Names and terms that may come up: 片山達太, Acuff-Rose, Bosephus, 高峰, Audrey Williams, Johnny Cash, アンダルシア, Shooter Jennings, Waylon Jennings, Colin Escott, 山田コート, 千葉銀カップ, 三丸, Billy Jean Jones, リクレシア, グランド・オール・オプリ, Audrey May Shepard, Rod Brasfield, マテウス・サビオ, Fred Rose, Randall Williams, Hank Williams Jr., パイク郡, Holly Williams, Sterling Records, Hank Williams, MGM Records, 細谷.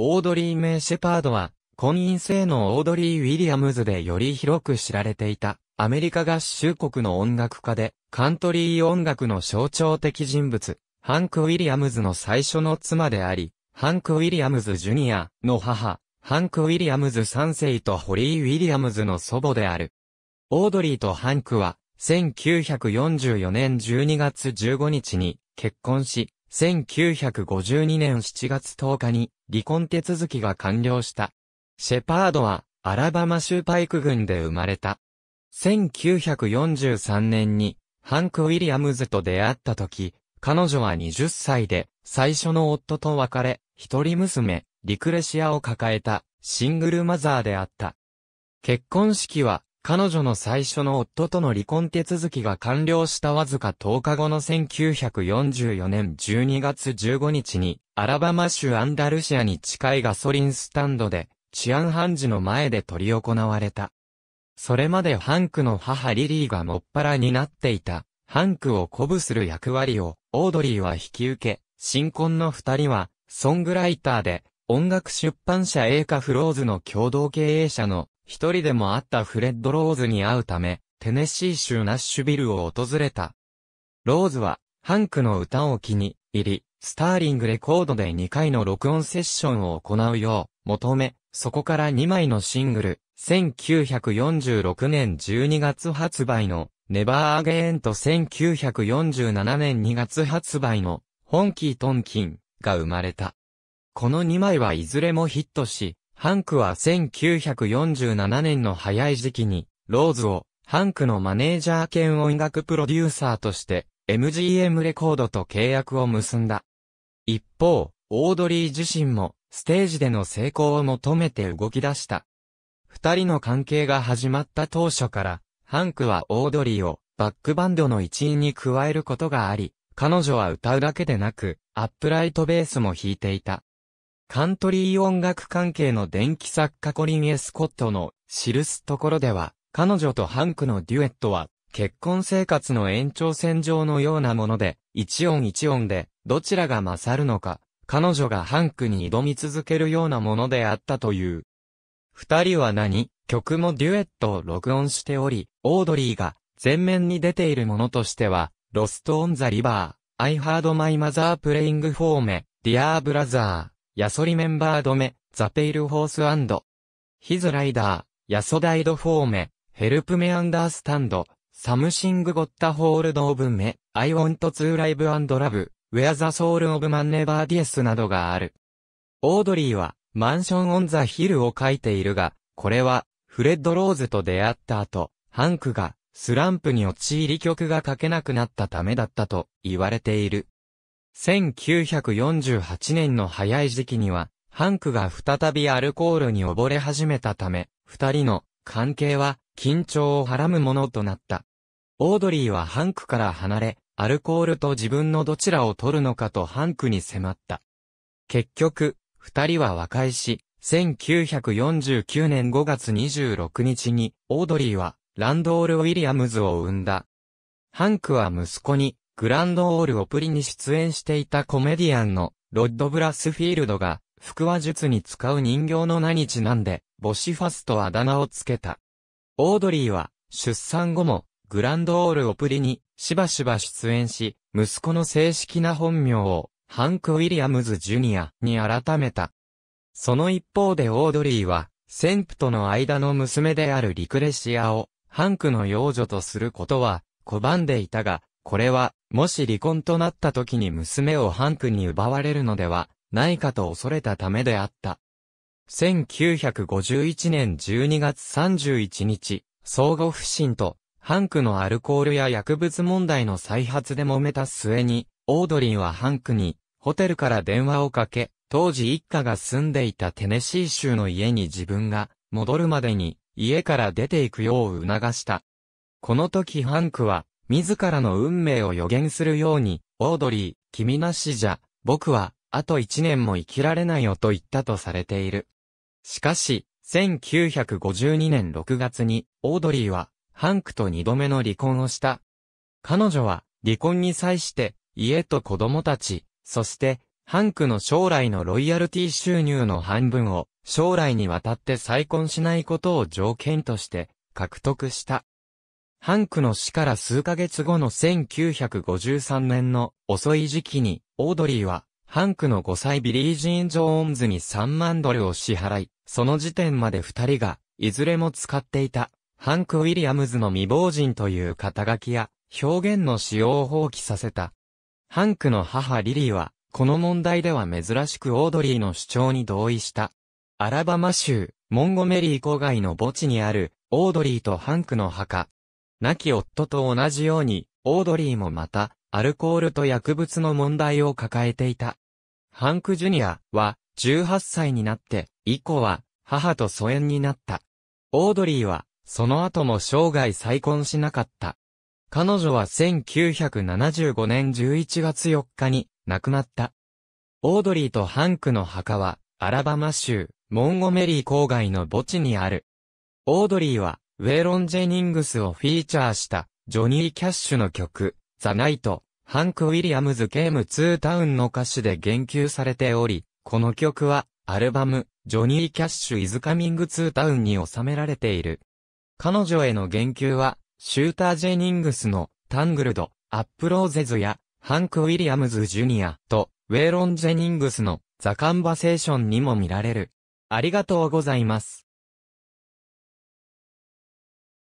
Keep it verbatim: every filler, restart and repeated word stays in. オードリー・メイ・シェパードは、婚姻制のオードリー・ウィリアムズでより広く知られていた、アメリカ合衆国の音楽家で、カントリー音楽の象徴的人物、ハンク・ウィリアムズの最初の妻であり、ハンク・ウィリアムズ・ジュニアの母、ハンク・ウィリアムズさんせいとホリー・ウィリアムズの祖母である。オードリーとハンクは、せんきゅうひゃくよんじゅうよねんじゅうにがつじゅうごにちに結婚し、せんきゅうひゃくごじゅうにねんしちがつとおかに離婚手続きが完了した。シェパードはアラバマ州パイク郡で生まれた。せんきゅうひゃくよんじゅうさんねんにハンク・ウィリアムズと出会った時、彼女ははたちで最初の夫と別れ、一人娘、リクレシアを抱えたシングルマザーであった。結婚式は、彼女の最初の夫との離婚手続きが完了したわずかとおかごのせんきゅうひゃくよんじゅうよねんじゅうにがつじゅうごにちに、アラバマ州アンダルシアに近いガソリンスタンドで、治安判事の前で執り行われた。それまでハンクの母リリーがもっぱらになっていた、ハンクを鼓舞する役割を、オードリーは引き受け、新婚の二人は、ソングライターで、音楽出版社Acuff-Roseの共同経営者の、一人でもあったフレッド・ローズに会うため、テネシー州ナッシュビルを訪れた。ローズは、ハンクの歌を気に入り、スターリングレコードでにかいの録音セッションを行うよう、求め、そこからにまいのシングル、せんきゅうひゃくよんじゅうろくねんじゅうにがつはつばいの、ネバー・アゲインとせんきゅうひゃくよんじゅうななねんにがつはつばいの、ホンキー・トンキンが生まれた。このにまいはいずれもヒットし、ハンクはせんきゅうひゃくよんじゅうななねんの早い時期に、ローズを、ハンクのマネージャー兼音楽プロデューサーとして、エムジーエム レコードと契約を結んだ。一方、オードリー自身も、ステージでの成功を求めて動き出した。二人の関係が始まった当初から、ハンクはオードリーを、バックバンドの一員に加えることがあり、彼女は歌うだけでなく、アップライトベースも弾いていた。カントリー音楽関係の伝記作家コリン・エスコットの記すところでは、彼女とハンクのデュエットは、結婚生活の延長線上のようなもので、一音一音で、どちらが勝るのか、彼女がハンクに挑み続けるようなものであったという。二人は何、曲もデュエットを録音しており、オードリーが前面に出ているものとしては、ロスト・オン・ザ・リバー、I Heard My Mother Playing For Me、Dear Brother、ヤソリメンバードメ、ザペイルホースアンド、ヒズライダー、ヤソダイドフォーメ、ヘルプメアンダースタンド、サムシングゴッタホールドオブメ、アイウォントツーライブアンドラブ、ウェアザソウルオブマンネバーディエスなどがある。オードリーは、マンションオンザヒルを書いているが、これは、フレッド・ローズと出会った後、ハンクが、スランプに陥り曲が書けなくなったためだったと言われている。せんきゅうひゃくよんじゅうはちねんの早い時期には、ハンクが再びアルコールに溺れ始めたため、二人の関係は緊張をはらむものとなった。オードリーはハンクから離れ、アルコールと自分のどちらを取るのかとハンクに迫った。結局、二人は和解し、せんきゅうひゃくよんじゅうきゅうねんごがつにじゅうろくにちに、オードリーはランドール・ウィリアムズを産んだ。ハンクは息子に、グランドオール・オプリに出演していたコメディアンのロッド・ブラスフィールドが腹話術に使う人形の名にちなんでボシファスとあだ名をつけた。オードリーは出産後もグランドオール・オプリにしばしば出演し、息子の正式な本名をハンク・ウィリアムズ・ジュニアに改めた。その一方でオードリーはセンプとの間の娘であるリクレシアをハンクの養女とすることは拒んでいたが、これは、もし離婚となった時に娘をハンクに奪われるのではないかと恐れたためであった。せんきゅうひゃくごじゅういちねんじゅうにがつさんじゅういちにち、相互不信と、ハンクのアルコールや薬物問題の再発で揉めた末に、オードリーはハンクに、ホテルから電話をかけ、当時一家が住んでいたテネシー州の家に自分が戻るまでに、家から出ていくよう促した。この時ハンクは、自らの運命を予言するように、オードリー、君なしじゃ、僕は、あと一年も生きられないよと言ったとされている。しかし、せんきゅうひゃくごじゅうにねんろくがつに、オードリーは、ハンクと二度目の離婚をした。彼女は、離婚に際して、家と子供たち、そして、ハンクの将来のロイヤルティ収入の半分を将来にわたって再婚しないことを条件として獲得した。ハンクの死から数ヶ月後のせんきゅうひゃくごじゅうさんねんの遅い時期にオードリーはハンクのごさいビリー・ジーン・ジョーンズにさんまんドルを支払い、その時点までふたりがいずれも使っていたハンク・ウィリアムズの未亡人という肩書きや表現の使用を放棄させた。ハンクの母リリーはこの問題では珍しくオードリーの主張に同意した。アラバマ州、モンゴメリー郊外の墓地にある、オードリーとハンクの墓。亡き夫と同じように、オードリーもまた、アルコールと薬物の問題を抱えていた。ハンク・ジュニアは、じゅうはっさいになって、以降は、母と疎遠になった。オードリーは、その後も生涯再婚しなかった。彼女はせんきゅうひゃくななじゅうごねんじゅういちがつよっかに、亡くなった。オードリーとハンクの墓は、アラバマ州、モンゴメリー郊外の墓地にある。オードリーは、ウェロン・ジェニングスをフィーチャーした、ジョニー・キャッシュの曲、ザ・ナイト、ハンク・ウィリアムズ・ケーム・ツー・タウンの歌詞で言及されており、この曲は、アルバム、ジョニー・キャッシュ・イズ・カミング・ツー・タウンに収められている。彼女への言及は、シューター・ジェニングスの、タングルド、アップ・ローゼズや、ハンク・ウィリアムズ・ジュニアと、ウェロン・ジェニングスのザ・カンバセーションにも見られる。ありがとうございます。